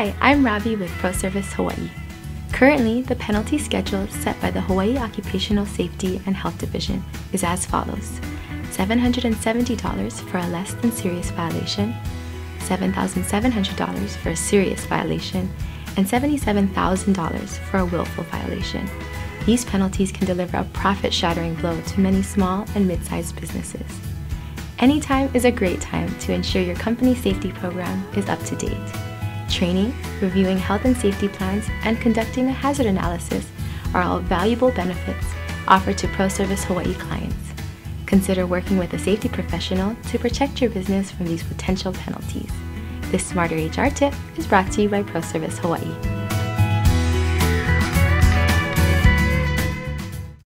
Hi, I'm Robbie with ProService Hawaii. Currently, the penalty schedule set by the Hawaii Occupational Safety and Health Division is as follows: $770 for a less than serious violation, $7,700 for a serious violation, and $77,000 for a willful violation. These penalties can deliver a profit-shattering blow to many small and mid-sized businesses. Anytime is a great time to ensure your company's safety program is up to date. Training, reviewing health and safety plans, and conducting a hazard analysis are all valuable benefits offered to ProService Hawaii clients. Consider working with a safety professional to protect your business from these potential penalties. This Smarter HR tip is brought to you by ProService Hawaii.